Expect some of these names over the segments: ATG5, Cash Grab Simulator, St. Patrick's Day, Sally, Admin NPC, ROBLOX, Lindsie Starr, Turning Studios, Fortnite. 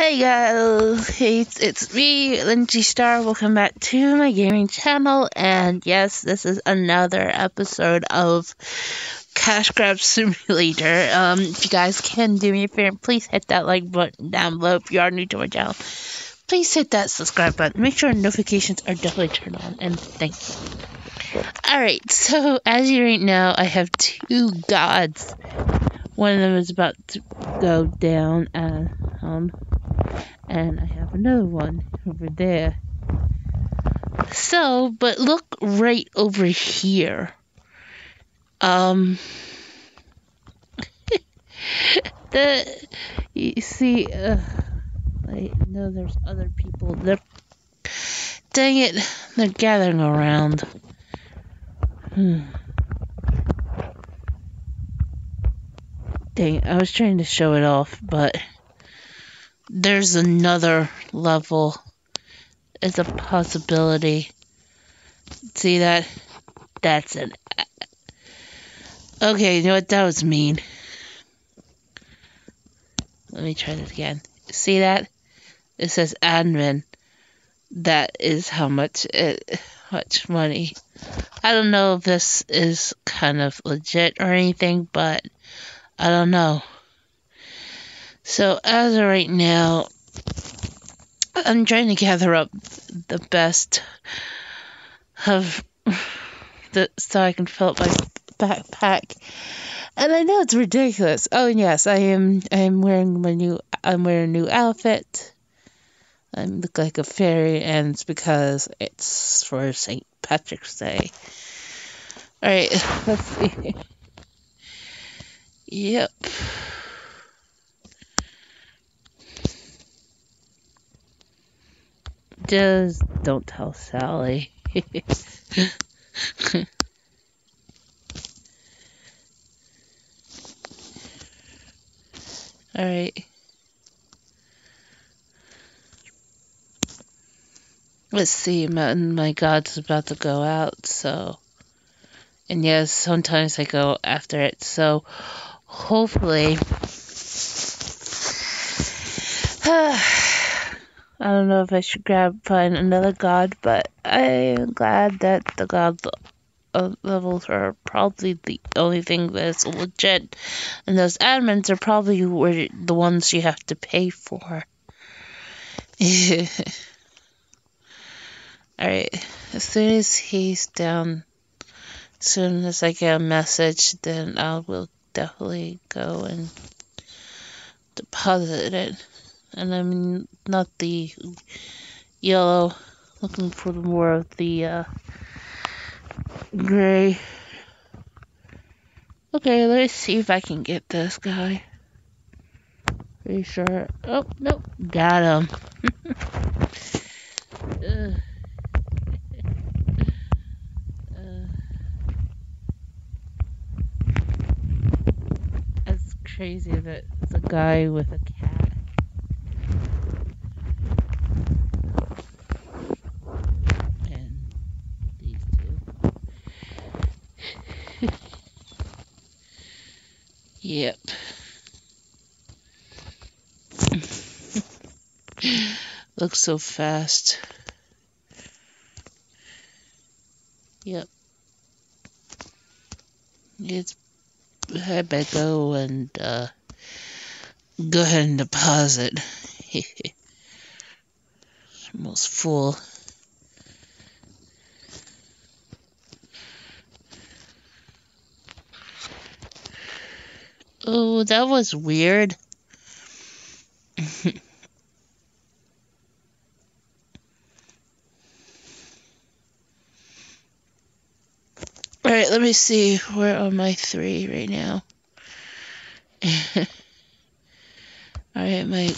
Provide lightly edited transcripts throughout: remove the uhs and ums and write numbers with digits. Hey guys, it's me, Lindsie Starr. Welcome back to my gaming channel, and yes, this is another episode of Cash Grab Simulator. If you guys can do me a favor, please hit that like button down below. If you are new to my channel, please hit that subscribe button. Make sure notifications are definitely turned on, and thanks. Alright, so as you right now, I have two gods. One of them is about to go down, and I have another one over there. So, but look right over here. You see, I know there's other people. Dang it, they're gathering around. Dang, I was trying to show it off, but there's another level. It's a possibility. See that? That's an... Okay, you know what? That was mean. Let me try this again. See that? It says admin. That is how much much money. I don't know if this is kind of legit or anything, but I don't know. So as of right now, I'm trying to gather up the best of the so I can fill up my backpack. And I know it's ridiculous. Oh yes, I am wearing a new outfit. I look like a fairy, and it's because it's for St. Patrick's Day. Alright, let's see. Yep. Just don't tell Sally. Alright. Let's see, my god's about to go out, so... And yes, sometimes I go after it, so... Hopefully... I don't know if I should find another god, but I'm glad that the god levels are probably the only thing that's legit, and those admins are probably the ones you have to pay for. Alright, as soon as he's down, as soon as I get a message, then I will definitely go and deposit it. And I'm not the yellow, looking for more of the gray. Okay, let's see if I can get this guy. Pretty sure. Oh, nope. Got him. That's crazy that it's a guy with a cat. Yep. Looks so fast. Yep. It's I better go and go ahead and deposit. Almost full. Oh, that was weird. Alright, let me see. Where are my three right now? Alright,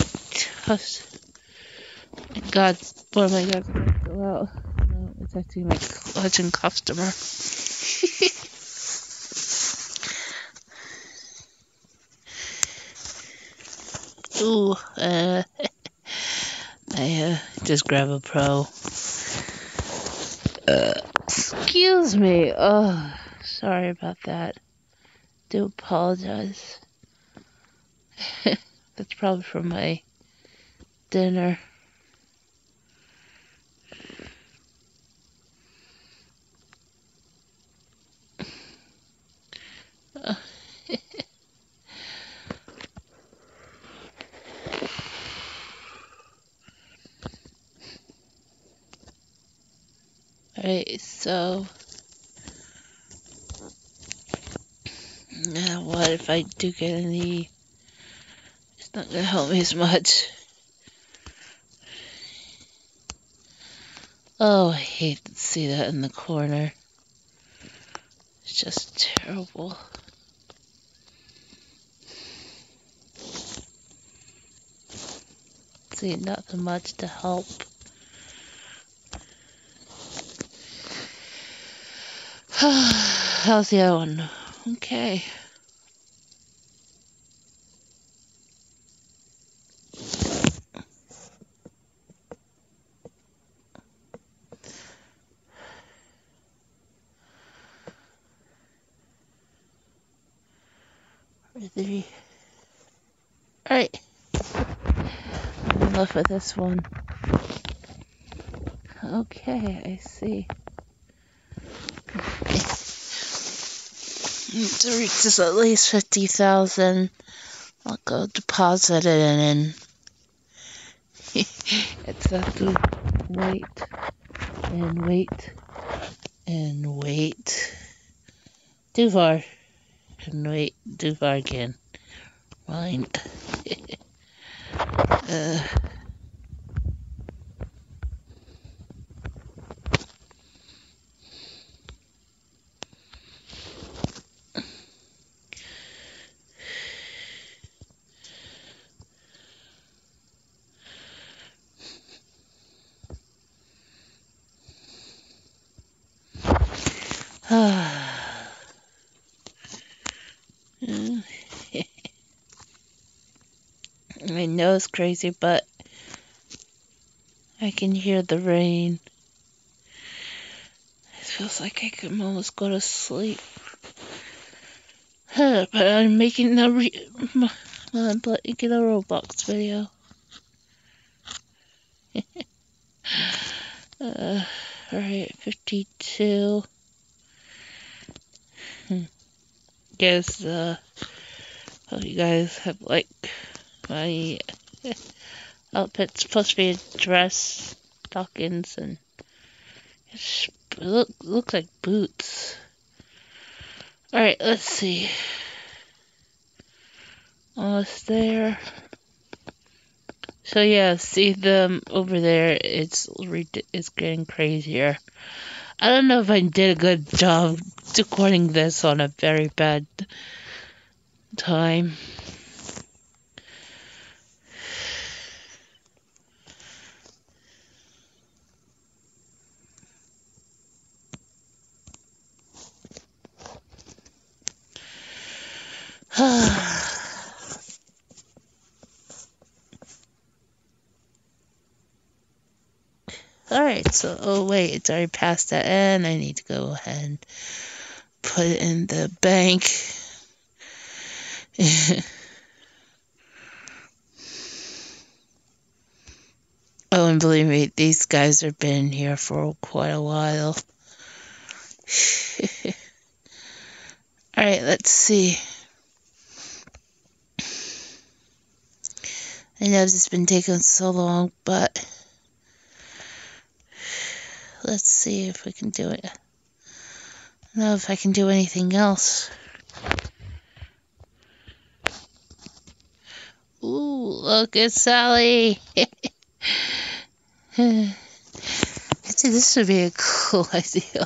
God, oh my God, go out. No, it's actually my clutching customer. Ooh, I just grab a pro. Excuse me. Oh, sorry about that. Do apologize. That's probably from my dinner. Alright, so now what if I do get any? It's not gonna help me as much. Oh, I hate to see that in the corner. It's just terrible. See, nothing much to help. How's the other one? Okay. Three. All right. I'm in love with this one. Okay, I see. To reach this at least 50,000, I'll go deposit it in. It's have to wait and wait and wait. Too far and wait too far again. Mind. I know it's crazy, but I can hear the rain. It feels like I could almost go to sleep. But I'm making a Roblox video. Alright, 52. Guess, hope you guys have liked my outfit's supposed to be a dress, stockings, and it looks like boots. Alright, let's see. Almost there. So yeah, see them over there, it's getting crazier. I don't know if I did a good job recording this on a very bad time. Alright, so, oh wait, it's already past that end. I need to go ahead and put it in the bank. Oh, and believe me, these guys have been here for quite a while. Alright, let's see. I know it's been taking so long, but let's see if we can do it. I don't know if I can do anything else. Ooh, look, it's Sally! I think this would be a cool idea.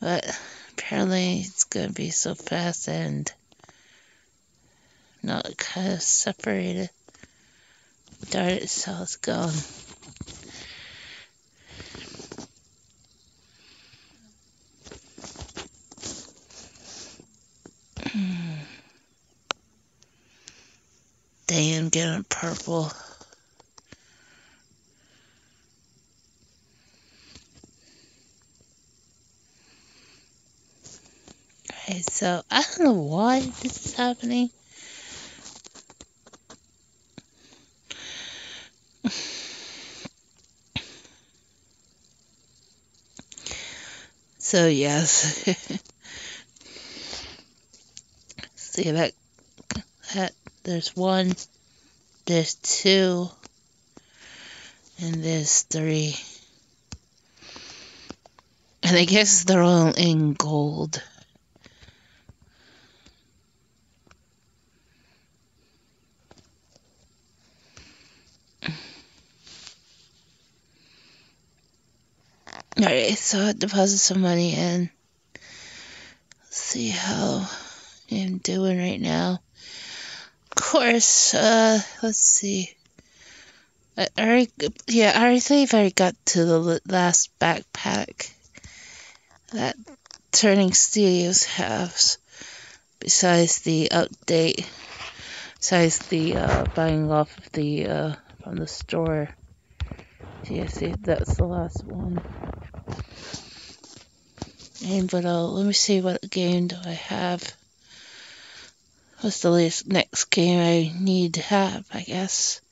But apparently it's going to be so fast and not kind of separated. Darn it, Sally's gone. Damn, getting purple. Okay, so I don't know why this is happening. So yes, see that there's one, there's two, and there's three, and I guess they're all in gold. Alright, so I'll deposit some money in. Let's see how I'm doing right now. Of course, let's see. I think I got to the last backpack that Turning Studios has. Besides the update, besides the buying off of the from the store. Yeah, see, that's the last one. And but let me see, what game do I have? What's the next game I need to have? I guess.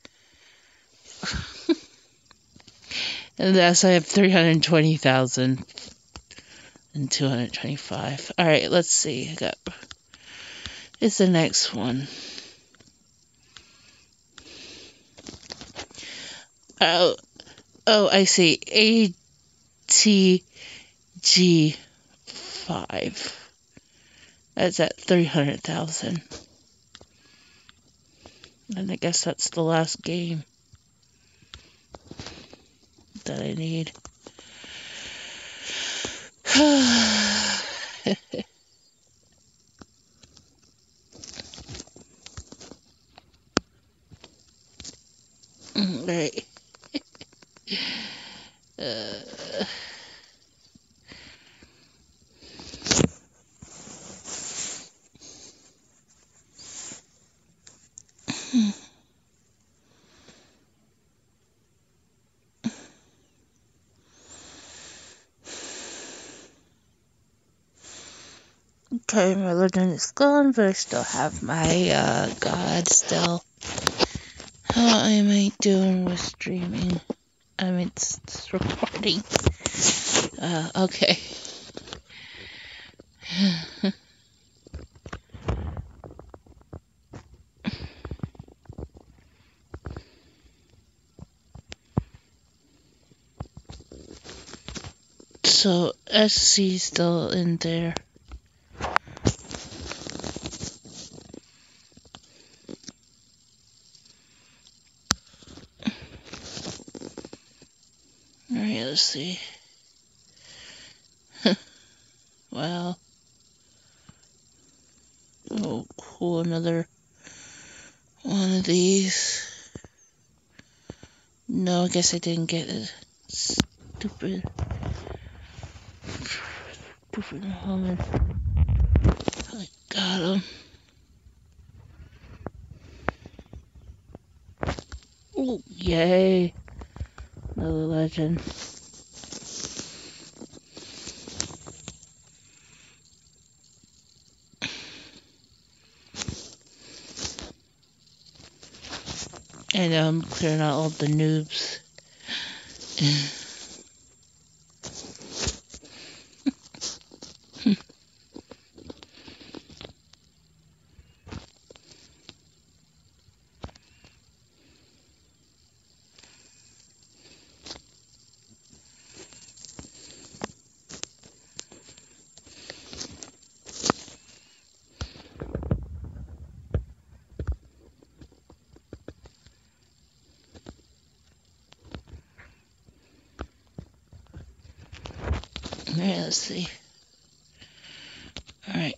And that's, I have 320,000 and 225. All right, let's see. I got. It's the next one. Oh, I see. ATG5. That's at 300,000. And I guess that's the last game that I need. All right. Okay, my religion is gone, but I still have my God still. How am I doing with streaming? I mean, it's recording. Okay. So SC's still in there. See. Wow. Oh, cool. Another one of these. No, I guess I didn't get it. Stupid helmet. I got him. Oh, yay. Another legend. I know I'm clearing out all the noobs. Alright, let's see. Alright.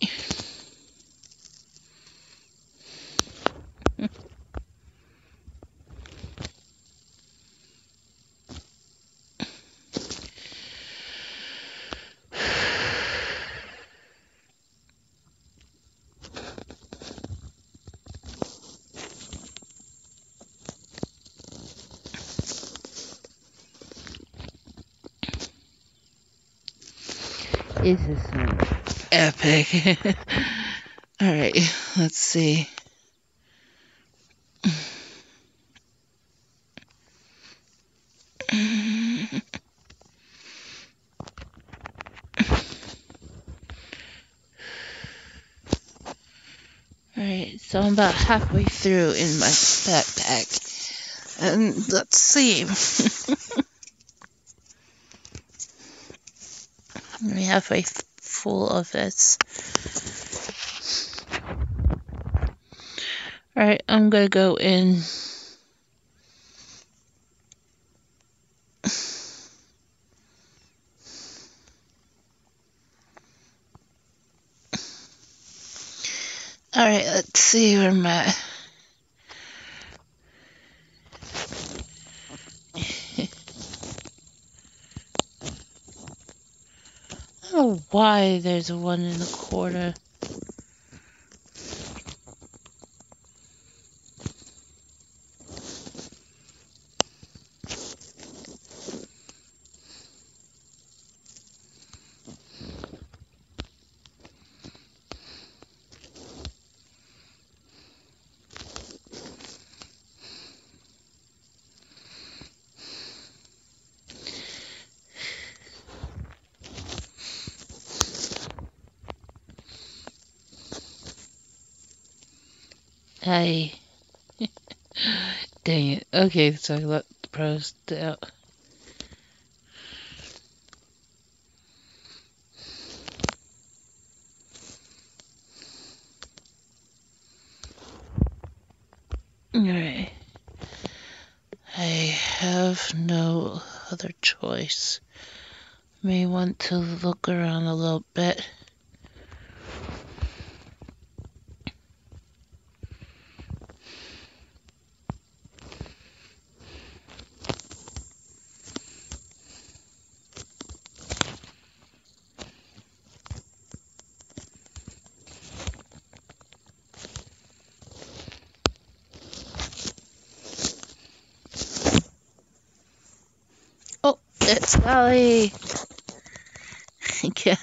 This is epic. Alright, let's see. So I'm about halfway through in my backpack. And let's see. I'm halfway full of this. Alright, I'm gonna go in. Alright, let's see where my... I don't know why there's one in the corner. Dang it. Okay, so I let the pros out. Alright. I have no other choice. May want to look around a little bit. It's Sally again.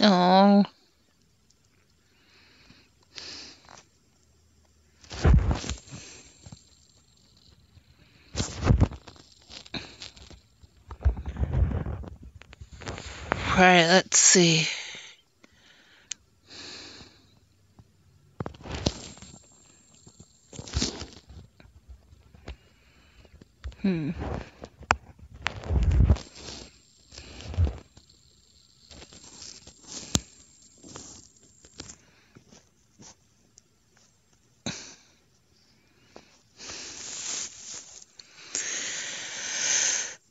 Oh. Alright, let's see.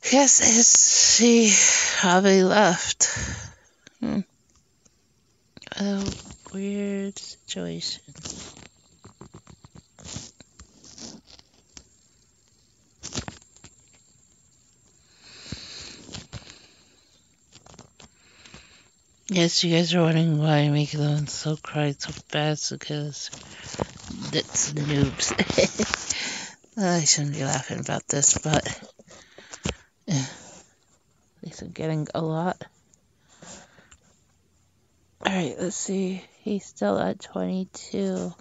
Guess it's she probably left. A weird situation. Yes, you guys are wondering why I make them so cry so fast because it's noobs. I shouldn't be laughing about this, but yeah. At least I'm getting a lot. Alright, let's see. He's still at 22.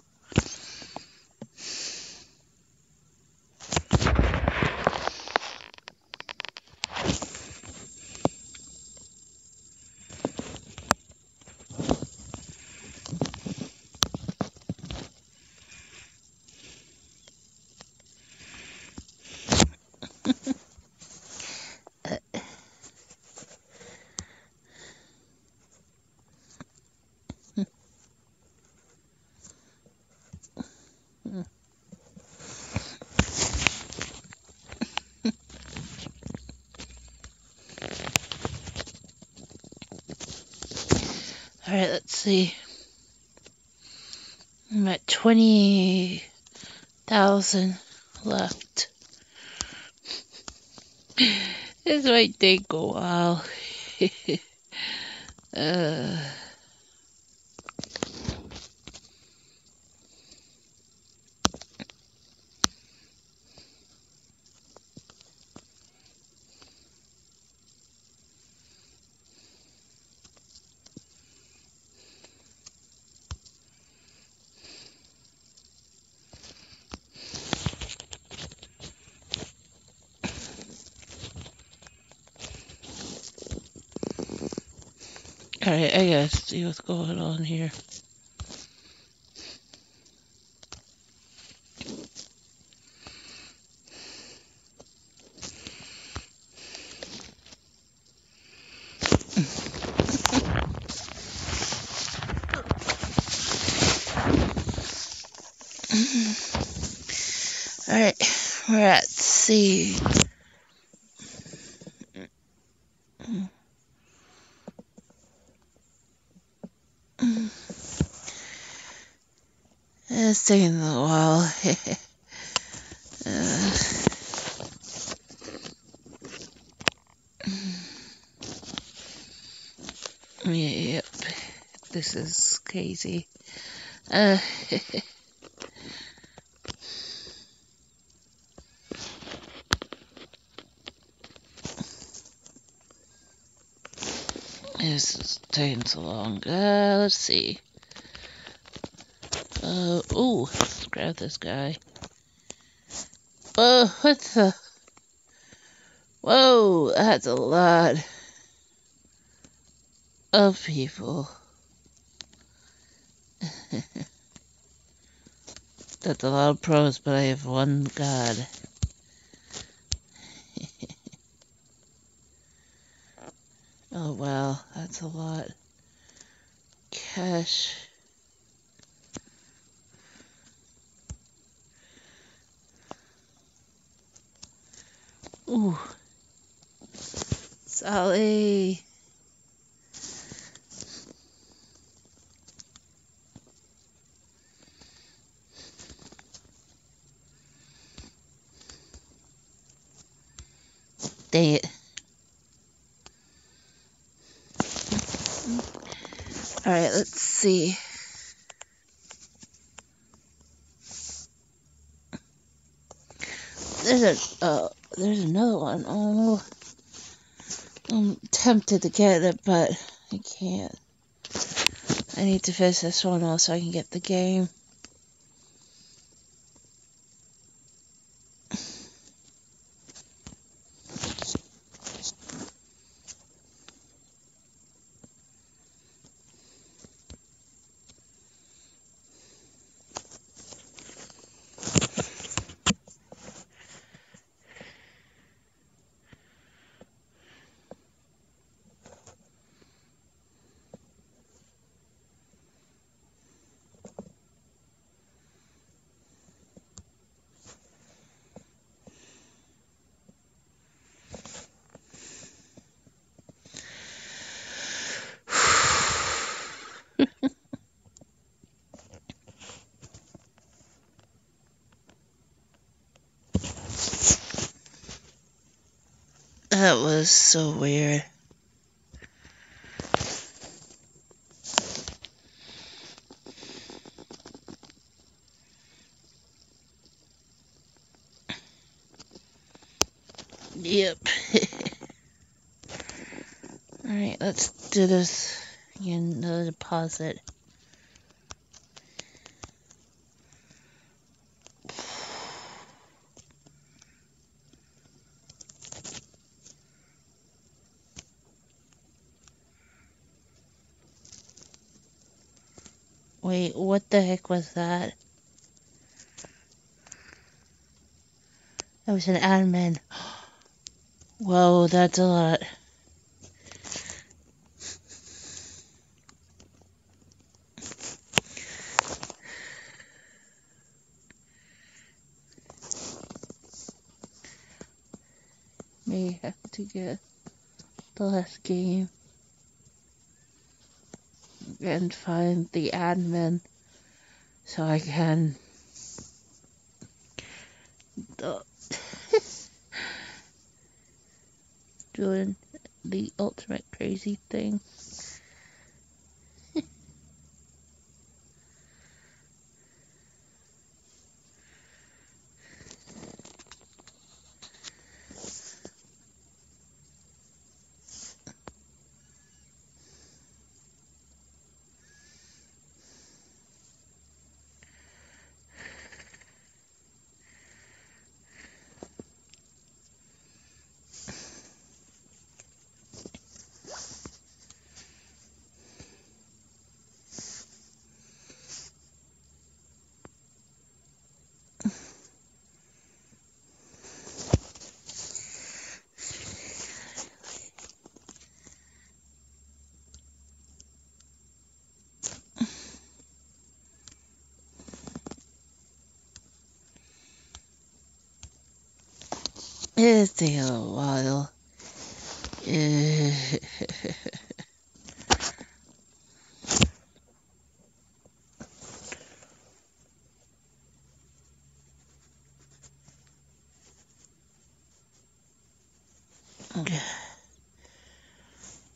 Alright, let's see. I'm at 20,000 left. This might take a while. Alright, I gotta see what's going on here. Alright, we're at C. It's taking a little while. Yep, this is crazy. This is taking so long. Let's see. Ooh, let's grab this guy. Whoa, what the? Whoa, that's a lot of people. That's a lot of pros, but I have one god. Oh, wow, that's a lot. Cash. Ooh. Sally. Dang it. All right, let's see. There's another one. Oh, I'm tempted to get it, but I can't. I need to finish this one off so I can get the game. That was so weird. Yep. Alright, let's do this. Get another deposit. Wait, what the heck was that? That was an admin. Whoa, that's a lot. May have to get the last game and find the admin so I can doing the ultimate crazy thing. It'll take a little while.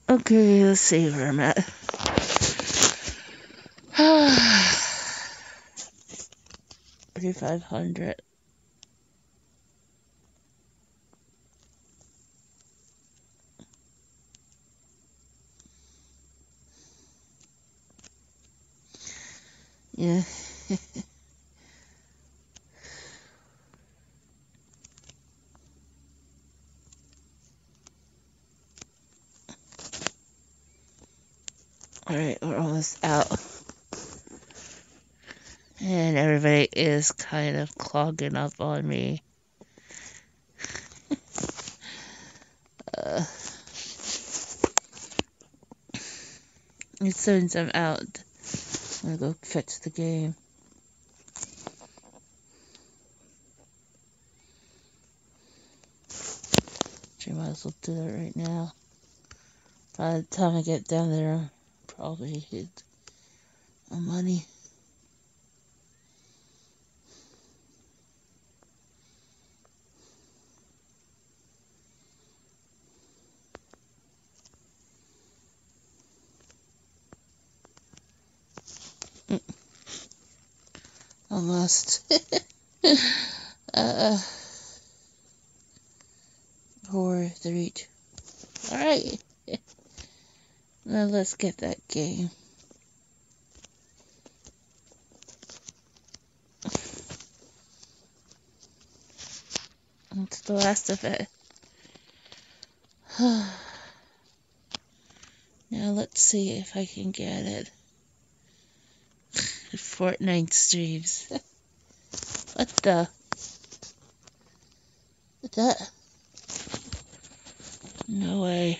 Okay, let's see where I'm at. $3,500. Yeah. Alright, we're almost out. And everybody is kind of clogging up on me. Since I'm out, I'm gonna go fetch the game. Which I might as well do that right now. By the time I get down there, probably hit my money. Almost. Poor the reach. Alright. Now let's get that game. That's the last of it. Now let's see if I can get it. Fortnite streams. What the? What that? No way.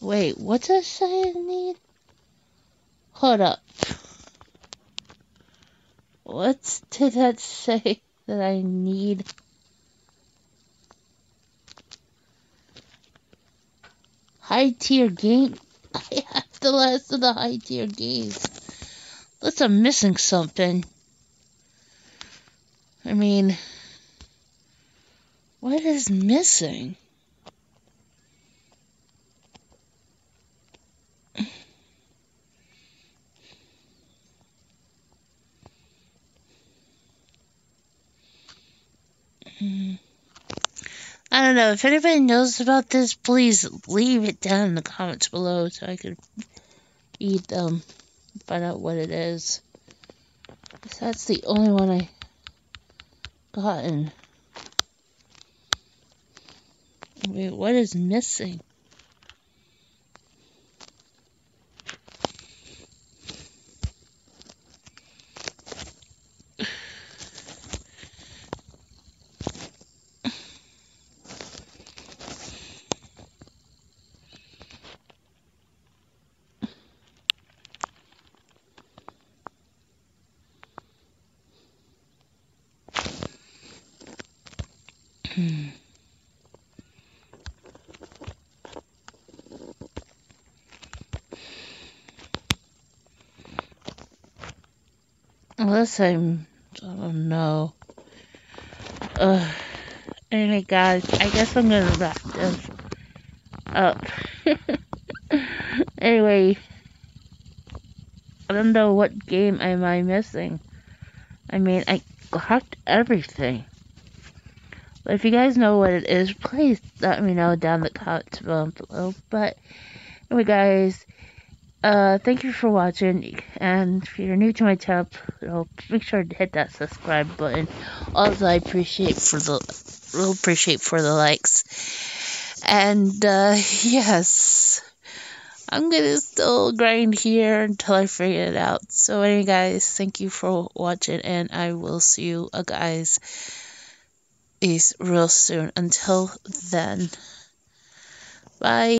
Wait, what does I need? Hold up. What did that say that I need? High tier game? I have the last of the high tier games. Unless I'm missing something. I mean, what is missing? I don't know. If anybody knows about this, please leave it down in the comments below so I can read them. Find out what it is. That's the only one I gotten. Wait, what is missing? Unless I'm, I don't know. Anyway, guys, I guess I'm gonna wrap this up. Anyway, I don't know what game am I missing. I mean, I hacked everything. But if you guys know what it is, please let me know down in the comments below. But anyway, guys. Thank you for watching, and if you're new to my channel, make sure to hit that subscribe button. Also, I really appreciate for the likes. And yes, I'm gonna still grind here until I figure it out. So anyway, guys, thank you for watching, and I will see you guys real soon. Until then, bye.